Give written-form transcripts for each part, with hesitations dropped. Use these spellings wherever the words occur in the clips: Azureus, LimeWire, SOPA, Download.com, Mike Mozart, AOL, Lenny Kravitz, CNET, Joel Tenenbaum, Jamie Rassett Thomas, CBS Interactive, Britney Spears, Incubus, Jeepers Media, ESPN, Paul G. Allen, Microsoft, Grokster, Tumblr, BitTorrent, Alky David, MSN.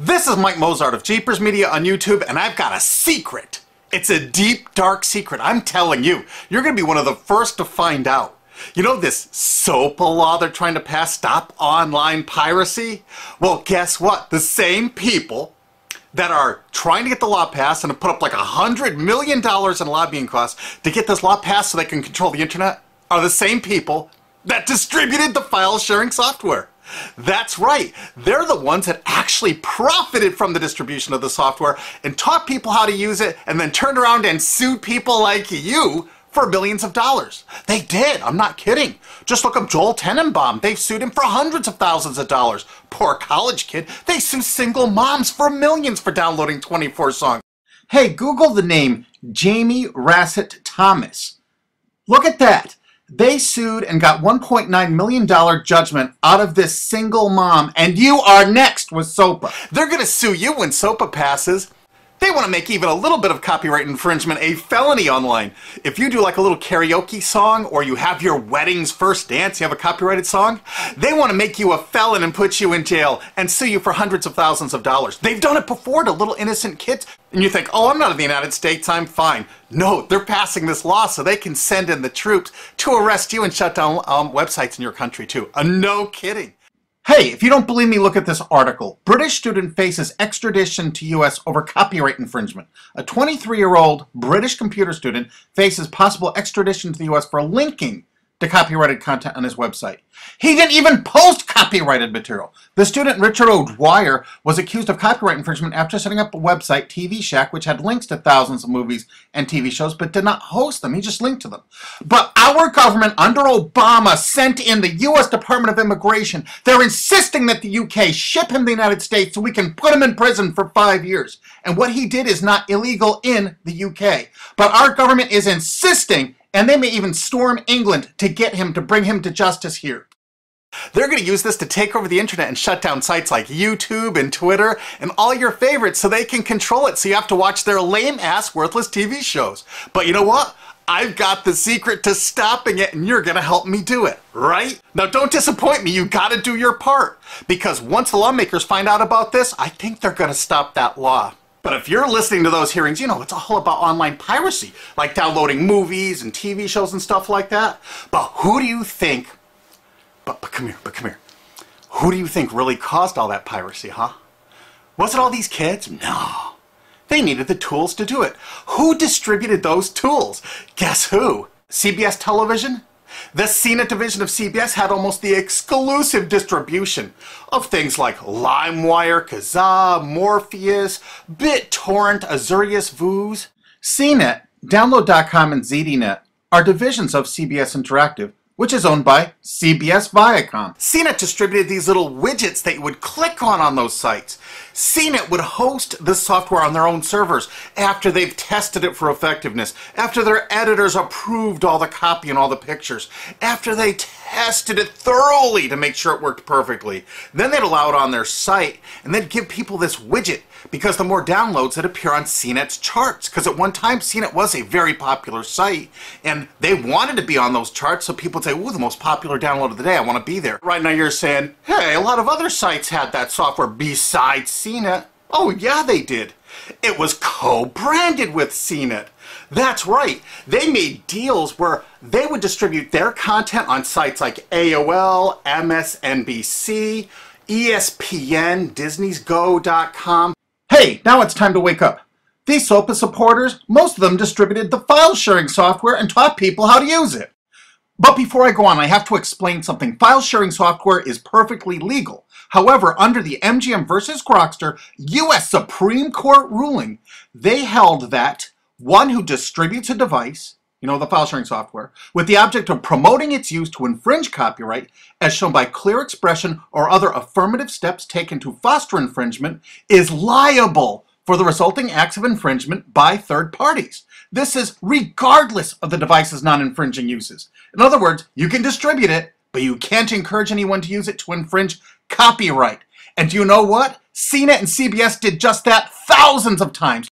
This is Mike Mozart of Jeepers Media on YouTube, and I've got a secret. It's a deep, dark secret. I'm telling you, you're going to be one of the first to find out. You know this SOPA law they're trying to pass, stop online piracy? Well, guess what? The same people that are trying to get the law passed and have put up like $100 million in lobbying costs to get this law passed so they can control the internet are the same people that distributed the file-sharing software. That's right, they're the ones that actually profited from the distribution of the software and taught people how to use it and then turned around and sued people like you for billions of dollars. They did, I'm not kidding. Just look up Joel Tenenbaum, they've sued him for hundreds of thousands of dollars. Poor college kid, they sue single moms for millions for downloading 24 songs. Hey, Google the name Jamie Rassett Thomas. Look at that. They sued and got $1.9 million judgment out of this single mom, and you are next with SOPA. They're going to sue you when SOPA passes. They want to make even a little bit of copyright infringement a felony online. If you do like a little karaoke song or you have your wedding's first dance, you have a copyrighted song, they want to make you a felon and put you in jail and sue you for hundreds of thousands of dollars. They've done it before to little innocent kids. And you think, oh, I'm not in the United States, I'm fine. No, they're passing this law so they can send in the troops to arrest you and shut down websites in your country too. No kidding. Hey, if you don't believe me, look at this article. British student faces extradition to U.S. over copyright infringement. A 23-year-old British computer student faces possible extradition to the U.S. for linking to copyrighted content on his website. He didn't even post copyrighted material. The student, Richard O'Dwyer, was accused of copyright infringement after setting up a website, TV Shack, which had links to thousands of movies and TV shows, but did not host them. He just linked to them. But our government, under Obama, sent in the U.S. Department of Immigration. They're insisting that the U.K. ship him to the United States so we can put him in prison for 5 years. And what he did is not illegal in the U.K. But our government is insisting, and they may even storm England to get him, to bring him to justice here. They're going to use this to take over the internet and shut down sites like YouTube and Twitter and all your favorites so they can control it so you have to watch their lame-ass, worthless TV shows. But you know what? I've got the secret to stopping it, and you're going to help me do it, right? Now, don't disappoint me. You got to do your part. Because once the lawmakers find out about this, I think they're going to stop that law. But if you're listening to those hearings, you know it's all about online piracy, like downloading movies and TV shows and stuff like that. But who do you think, but come here, who do you think really caused all that piracy, huh? Was it all these kids? No. They needed the tools to do it. Who distributed those tools? Guess who? CBS Television? The CNET division of CBS had almost the exclusive distribution of things like LimeWire, Kazaa, Morpheus, BitTorrent, Azureus, Vuze. CNET, Download.com, and ZDNet are divisions of CBS Interactive, which is owned by CBS Viacom. CNET distributed these little widgets that you would click on those sites. CNET would host the software on their own servers after they've tested it for effectiveness, after their editors approved all the copy and all the pictures, after they tested it thoroughly to make sure it worked perfectly. Then they'd allow it on their site, and they'd give people this widget because the more downloads that appear on CNET's charts, because at one time CNET was a very popular site, and they wanted to be on those charts so people say, ooh, the most popular download of the day, I want to be there. Right now you're saying, hey, a lot of other sites had that software besides CNET. Oh yeah, they did. It was co-branded with CNET. That's right. They made deals where they would distribute their content on sites like AOL, MSNBC, ESPN, Disney's Go.com. Hey, now it's time to wake up. These SOPA supporters, most of them distributed the file-sharing software and taught people how to use it. But before I go on, I have to explain something. File-sharing software is perfectly legal. However, under the MGM versus Grokster U.S. Supreme Court ruling, they held that one who distributes a device, you know, the file-sharing software, with the object of promoting its use to infringe copyright, as shown by clear expression or other affirmative steps taken to foster infringement, is liable for the resulting acts of infringement by third parties. This is regardless of the device's non-infringing uses. In other words, you can distribute it, but you can't encourage anyone to use it to infringe copyright. And you know what? CNET and CBS did just that thousands of times.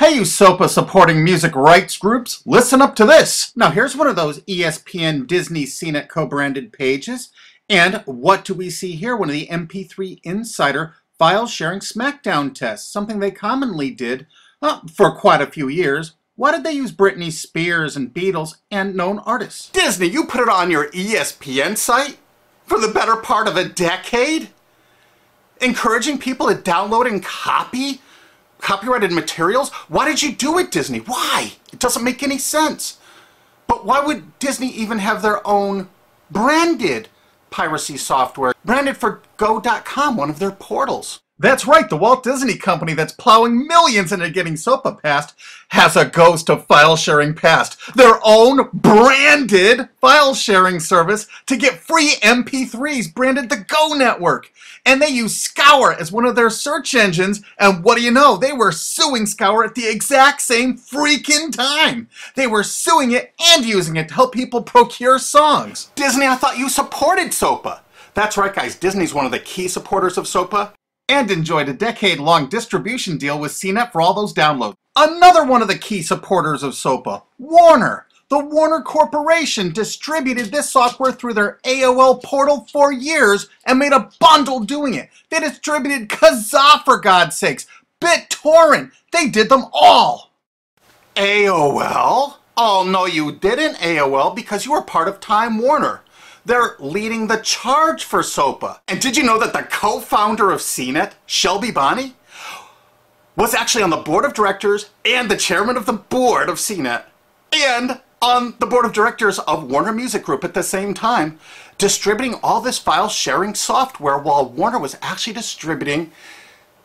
Hey, you SOPA supporting music rights groups, listen up to this. Now, here's one of those ESPN, Disney, CNET co-branded pages. And what do we see here? One of the MP3 Insider file-sharing smackdown tests, something they commonly did for quite a few years. Why did they use Britney Spears and Beatles and known artists? Disney, you put it on your ESPN site for the better part of a decade? Encouraging people to download and copy copyrighted materials? Why did you do it, Disney? Why? It doesn't make any sense. But why would Disney even have their own branded piracy software, branded for Go.com, one of their portals? That's right, the Walt Disney Company that's plowing millions into getting SOPA passed has a ghost of file-sharing past. Their own branded file-sharing service to get free MP3s, branded the Go Network. And they use Scour as one of their search engines, and what do you know? They were suing Scour at the exact same freaking time. They were suing it and using it to help people procure songs. Disney, I thought you supported SOPA. That's right, guys. Disney's one of the key supporters of SOPA, and enjoyed a decade-long distribution deal with CNET for all those downloads. Another one of the key supporters of SOPA, Warner. The Warner Corporation distributed this software through their AOL portal for years and made a bundle doing it. They distributed Kazaa, for God's sakes, BitTorrent. They did them all. AOL? Oh, no, you didn't, AOL, because you were part of Time Warner. They're leading the charge for SOPA. And did you know that the co-founder of CNET, Shelby Bonnie, was actually on the board of directors and the chairman of the board of CNET and on the board of directors of Warner Music Group at the same time, distributing all this file sharing software while Warner was actually distributing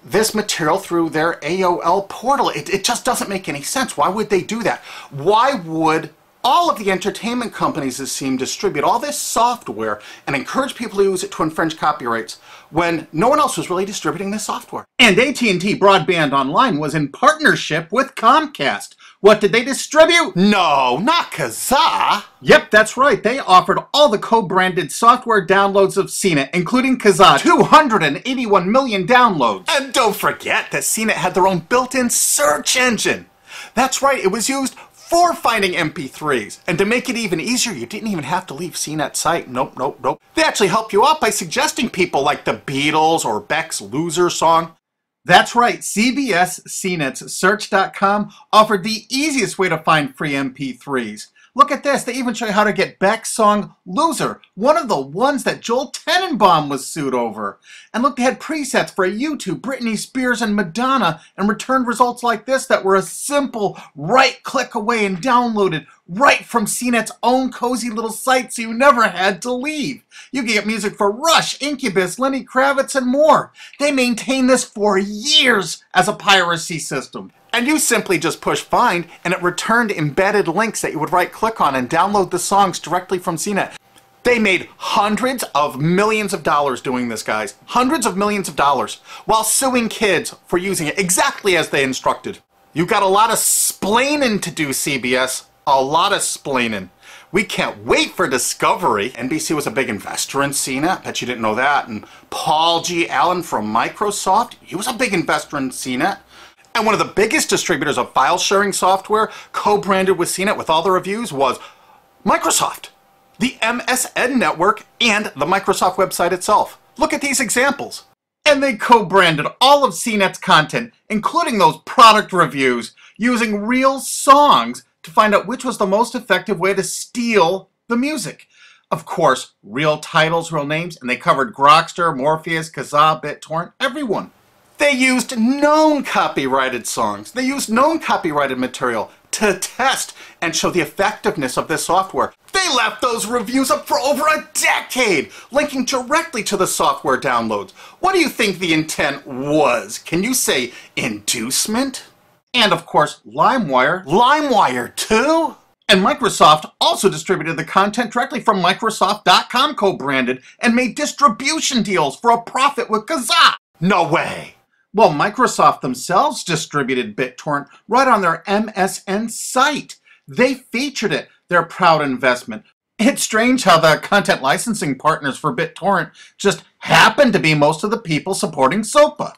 this material through their AOL portal? It just doesn't make any sense. Why would they do that? Why would all of the entertainment companies, it seems, distribute all this software and encourage people to use it to infringe copyrights when no one else was really distributing this software? And AT&T Broadband Online was in partnership with Comcast. What did they distribute? No, not Kazaa. Yep, that's right. They offered all the co-branded software downloads of CNET, including Kazaa. 281 million downloads. And don't forget that CNET had their own built-in search engine. That's right, it was used for finding MP3s. And to make it even easier, you didn't even have to leave CNET's site. Nope, nope, nope. They actually help you out by suggesting people like the Beatles or Beck's Loser song. That's right, CBS CNET's Search.com offered the easiest way to find free MP3s. Look at this, they even show you how to get Beck's song Loser, one of the ones that Joel Tenenbaum was sued over. And look, they had presets for U2, Britney Spears, and Madonna, and returned results like this that were a simple right-click away and downloaded right from CNET's own cozy little site, so you never had to leave. You can get music for Rush, Incubus, Lenny Kravitz, and more. They maintained this for years as a piracy system. And you simply just push find and it returned embedded links that you would right click on and download the songs directly from CNET. They made hundreds of millions of dollars doing this, guys. Hundreds of millions of dollars while suing kids for using it exactly as they instructed. You got a lot of splainin' to do, CBS. A lot of splainin'. We can't wait for Discovery. NBC was a big investor in CNET. Bet you didn't know that. And Paul G. Allen from Microsoft, he was a big investor in CNET. And one of the biggest distributors of file-sharing software, co-branded with CNET with all the reviews, was Microsoft, the MSN network, and the Microsoft website itself. Look at these examples. And they co-branded all of CNET's content, including those product reviews, using real songs to find out which was the most effective way to steal the music. Of course, real titles, real names, and they covered Grokster, Morpheus, Kazaa, BitTorrent, everyone. They used known copyrighted songs. They used known copyrighted material to test and show the effectiveness of this software. They left those reviews up for over a decade, linking directly to the software downloads. What do you think the intent was? Can you say inducement? And of course, LimeWire. LimeWire too? And Microsoft also distributed the content directly from Microsoft.com, co-branded, and made distribution deals for a profit with Kazaa. No way! Well, Microsoft themselves distributed BitTorrent right on their MSN site. They featured it, their proud investment. It's strange how the content licensing partners for BitTorrent just happened to be most of the people supporting SOPA.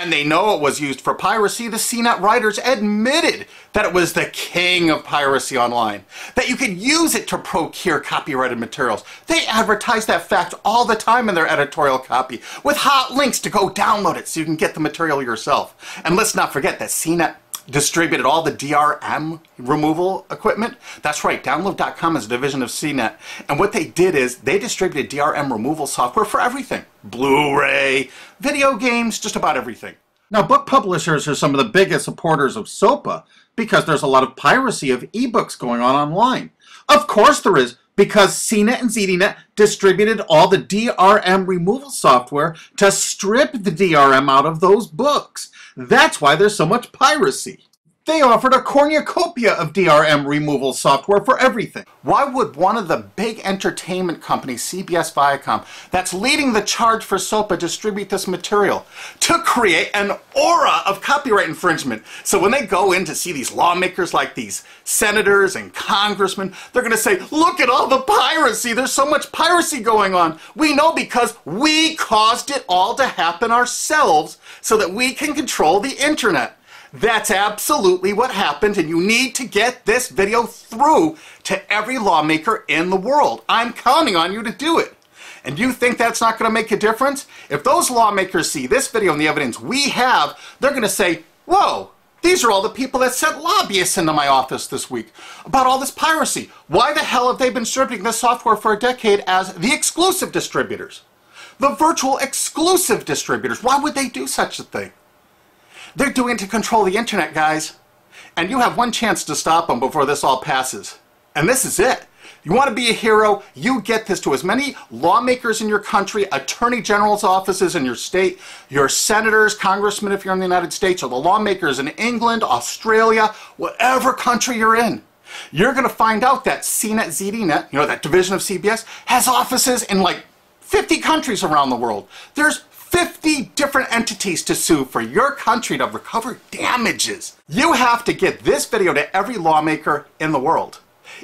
and they know it was used for piracy, the CNET writers admitted that it was the king of piracy online, that you could use it to procure copyrighted materials. They advertise that fact all the time in their editorial copy, with hot links to go download it so you can get the material yourself. And let's not forget that CNET distributed all the DRM removal equipment. That's right, Download.com is a division of CNET. And what they did is they distributed DRM removal software for everything. Blu-ray, video games, just about everything. Now, book publishers are some of the biggest supporters of SOPA because there's a lot of piracy of ebooks going on online. Of course there is, because CNET and ZDNet distributed all the DRM removal software to strip the DRM out of those books. That's why there's so much piracy. They offered a cornucopia of DRM removal software for everything. Why would one of the big entertainment companies, CBS Viacom, that's leading the charge for SOPA, distribute this material? To create an aura of copyright infringement. So when they go in to see these lawmakers, like these senators and congressmen, they're going to say, look at all the piracy. There's so much piracy going on. We know because we caused it all to happen ourselves so that we can control the internet. That's absolutely what happened, and you need to get this video through to every lawmaker in the world. I'm counting on you to do it. And you think that's not going to make a difference? If those lawmakers see this video and the evidence we have, they're going to say, whoa, these are all the people that sent lobbyists into my office this week about all this piracy. Why the hell have they been distributing this software for a decade as the exclusive distributors? The virtual exclusive distributors. Why would they do such a thing? They're doing it to control the internet, guys. And you have one chance to stop them before this all passes. And this is it. You want to be a hero? You get this to as many lawmakers in your country, attorney general's offices in your state, your senators, congressmen if you're in the United States, or the lawmakers in England, Australia, whatever country you're in. You're going to find out that CNET, ZDNet, you know, that division of CBS, has offices in like 50 countries around the world. There's 50 different entities to sue for your country to recover damages. You have to get this video to every lawmaker in the world,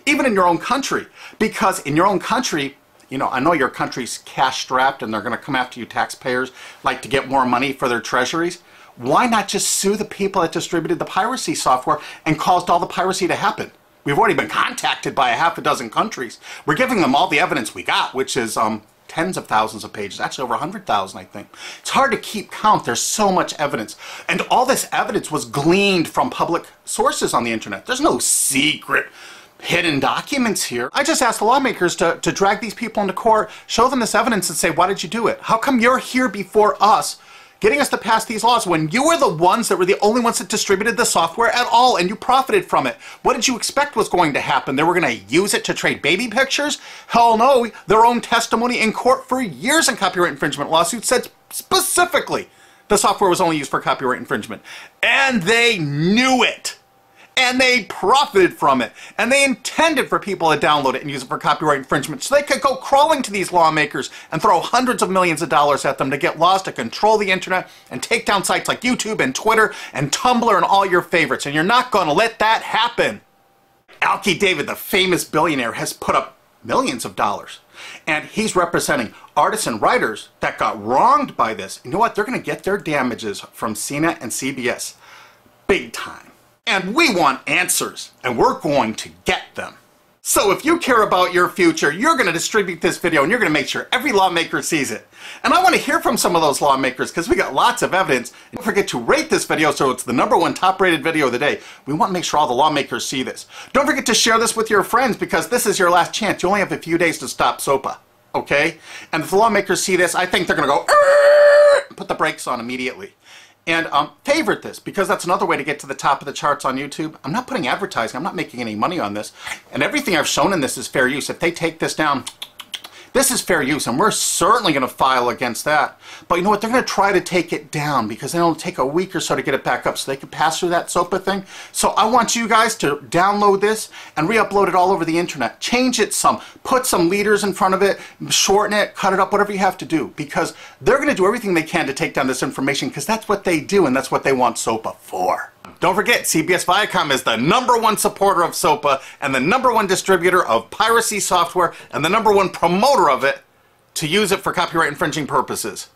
even in your own country, because in your own country, you know, I know your country's cash strapped and they're going to come after you taxpayers, like to get more money for their treasuries. Why not just sue the people that distributed the piracy software and caused all the piracy to happen? We've already been contacted by a half a dozen countries. We're giving them all the evidence we got, which is, tens of thousands of pages, actually over 100,000, I think. It's hard to keep count. There's so much evidence. And all this evidence was gleaned from public sources on the internet. There's no secret hidden documents here. I just asked the lawmakers to drag these people into court, show them this evidence and say, why did you do it? How come you're here before us getting us to pass these laws when you were the ones that were the only ones that distributed the software at all and you profited from it? What did you expect was going to happen? They were going to use it to trade baby pictures? Hell no. Their own testimony in court for years in copyright infringement lawsuits said specifically the software was only used for copyright infringement. And they knew it. And they profited from it. And they intended for people to download it and use it for copyright infringement so they could go crawling to these lawmakers and throw hundreds of millions of dollars at them to get laws to control the internet and take down sites like YouTube and Twitter and Tumblr and all your favorites. And you're not going to let that happen. Alky David, the famous billionaire, has put up millions of dollars. And he's representing artists and writers that got wronged by this. You know what? They're going to get their damages from CNET and CBS. Big time. And we want answers, and we're going to get them. So if you care about your future, you're going to distribute this video, and you're going to make sure every lawmaker sees it. And I want to hear from some of those lawmakers, because we got lots of evidence. And don't forget to rate this video so it's the #1 top-rated video of the day. We want to make sure all the lawmakers see this. Don't forget to share this with your friends, because this is your last chance. You only have a few days to stop SOPA, okay? And if the lawmakers see this, I think they're going to go, "Arr!" and put the brakes on immediately. And favorite this, because that's another way to get to the top of the charts on YouTube. I'm not putting advertising. I'm not making any money on this. And everything I've shown in this is fair use. If they take this down, this is fair use, and we're certainly going to file against that. But you know what? They're going to try to take it down because it'll take a week or so to get it back up so they can pass through that SOPA thing. So I want you guys to download this and re-upload it all over the internet. Change it some. Put some leaders in front of it. Shorten it. Cut it up. Whatever you have to do, because they're going to do everything they can to take down this information, because that's what they do and that's what they want SOPA for. Don't forget, CBS Viacom is the #1 supporter of SOPA and the #1 distributor of piracy software and the #1 promoter of it to use it for copyright infringing purposes.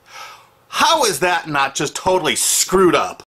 How is that not just totally screwed up?